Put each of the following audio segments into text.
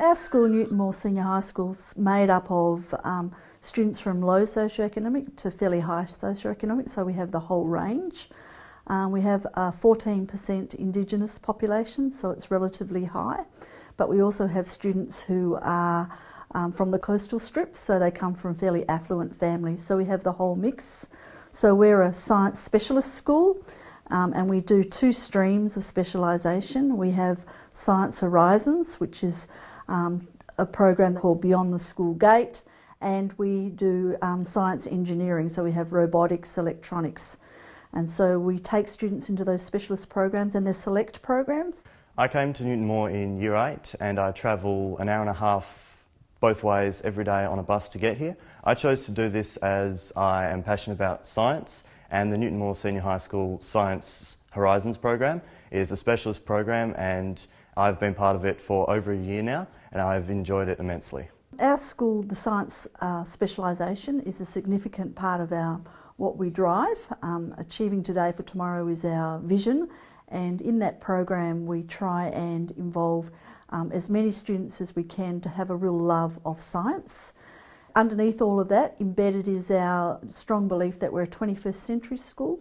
Our school, Newton Moore Senior High School, is made up of students from low socioeconomic to fairly high socioeconomic, so we have the whole range. We have a 14% Indigenous population, so it's relatively high, but we also have students who are from the coastal strip, so they come from fairly affluent families, so we have the whole mix. So we're a science specialist school, and we do two streams of specialisation. We have Science Horizons, which is a program called Beyond the School Gate, and we do science engineering, so we have robotics, electronics. And so we take students into those specialist programs and their select programs. I came to Newton Moore in Year 8 and I travel an hour and a half both ways every day on a bus to get here. I chose to do this as I am passionate about science, and the Newton Moore Senior High School Science Horizons program is a specialist program, and I've been part of it for over a year now and I've enjoyed it immensely. Our school, the science specialisation, is a significant part of our what we drive. Achieving Today for Tomorrow is our vision, and in that program we try and involve as many students as we can to have a real love of science. Underneath all of that, embedded is our strong belief that we're a 21st century school,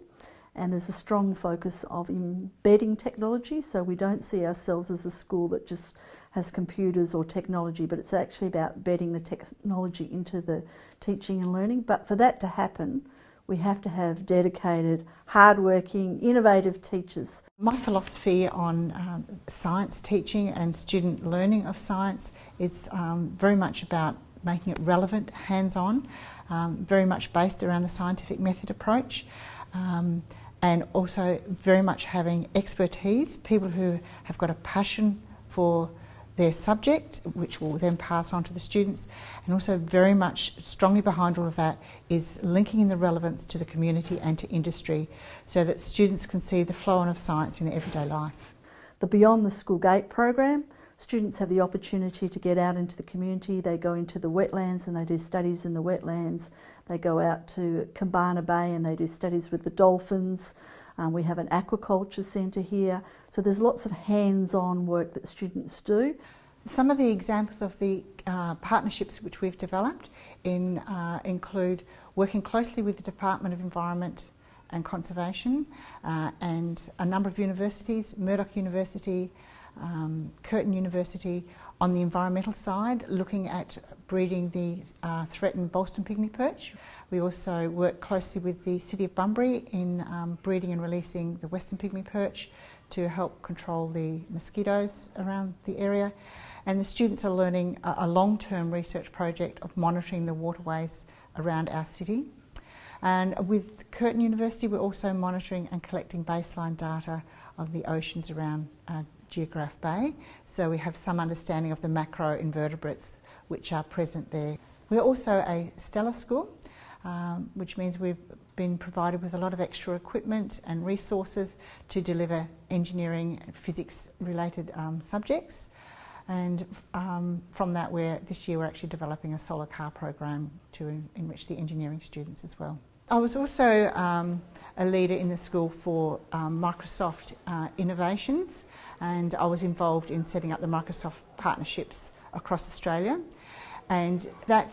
and there's a strong focus of embedding technology, so we don't see ourselves as a school that just has computers or technology, but it's actually about embedding the technology into the teaching and learning. But for that to happen, we have to have dedicated, hard-working, innovative teachers. My philosophy on science teaching and student learning of science is very much about making it relevant, hands-on, very much based around the scientific method approach, and also very much having expertise, people who have got a passion for their subject, which will then pass on to the students, and also very much strongly behind all of that is linking in the relevance to the community and to industry, so that students can see the flow on of science in their everyday life. The Beyond the School Gate program, students have the opportunity to get out into the community. They go into the wetlands and they do studies in the wetlands. They go out to Cambana Bay and they do studies with the dolphins. We have an aquaculture centre here, so there's lots of hands-on work that students do. Some of the examples of the partnerships which we've developed include working closely with the Department of Environment and Conservation and a number of universities, Murdoch University, Curtin University, on the environmental side, looking at breeding the threatened Bolston pygmy perch. We also work closely with the City of Bunbury in breeding and releasing the western pygmy perch to help control the mosquitoes around the area. And the students are learning a long-term research project of monitoring the waterways around our city. And with Curtin University, we're also monitoring and collecting baseline data of the oceans around Geographe Bay, so we have some understanding of the macro invertebrates which are present there. We're also a stellar school, which means we've been provided with a lot of extra equipment and resources to deliver engineering and physics related subjects, and from that this year we're actually developing a solar car program to enrich the engineering students as well. I was also a leader in the school for Microsoft Innovations, and I was involved in setting up the Microsoft partnerships across Australia, and that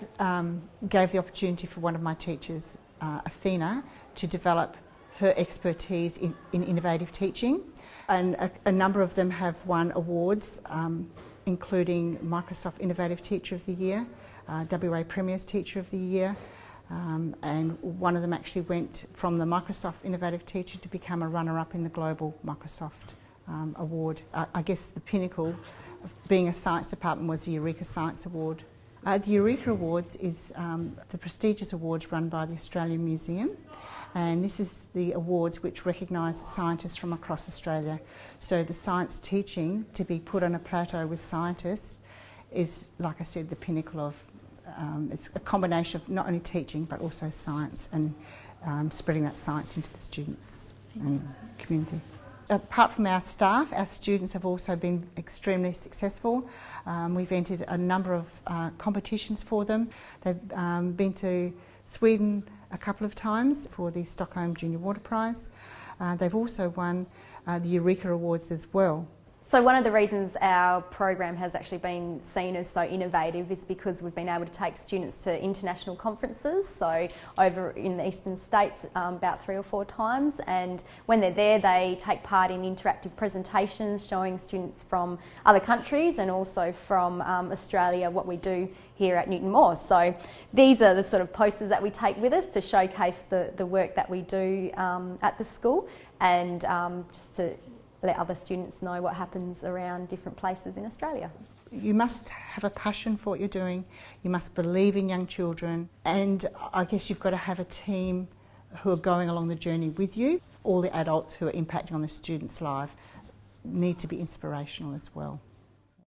gave the opportunity for one of my teachers, Athena, to develop her expertise in innovative teaching, and a number of them have won awards, including Microsoft Innovative Teacher of the Year, WA Premier's Teacher of the Year, and one of them actually went from the Microsoft Innovative Teacher to become a runner-up in the global Microsoft Award. I guess the pinnacle of being a science department was the Eureka Science Award. The Eureka Awards is the prestigious awards run by the Australian Museum, and this is the awards which recognise scientists from across Australia. So the science teaching, to be put on a plateau with scientists, is, like I said, the pinnacle of it's a combination of not only teaching but also science, and spreading that science into the students and the community. Apart from our staff, our students have also been extremely successful. We've entered a number of competitions for them. They've been to Sweden a couple of times for the Stockholm Junior Water Prize. They've also won the Eureka Awards as well. So one of the reasons our program has actually been seen as so innovative is because we've been able to take students to international conferences, so over in the eastern states about 3 or 4 times, and when they're there they take part in interactive presentations showing students from other countries and also from Australia what we do here at Newton Moore. So these are the sort of posters that we take with us to showcase the work that we do at the school, and just to let other students know what happens around different places in Australia. You must have a passion for what you're doing, you must believe in young children, and I guess you've got to have a team who are going along the journey with you. All the adults who are impacting on the students' life need to be inspirational as well.